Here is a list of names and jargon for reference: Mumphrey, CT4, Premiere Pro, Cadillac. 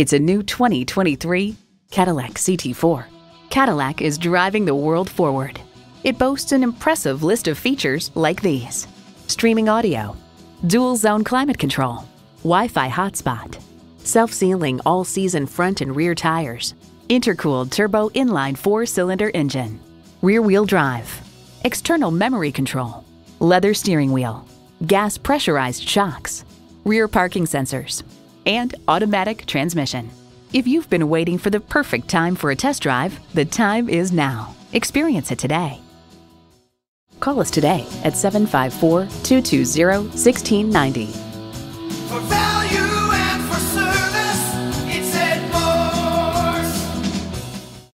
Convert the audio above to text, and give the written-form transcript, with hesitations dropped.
It's a new 2023 Cadillac CT4. Cadillac is driving the world forward. It boasts an impressive list of features like these: streaming audio, dual zone climate control, Wi-Fi hotspot, self-sealing all-season front and rear tires, intercooled turbo inline 4-cylinder engine, rear-wheel drive, external memory control, leather steering wheel, gas pressurized shocks, rear parking sensors, and automatic transmission. If you've been waiting for the perfect time for a test drive, the time is now. Experience it today. Call us today at 754-220-1690.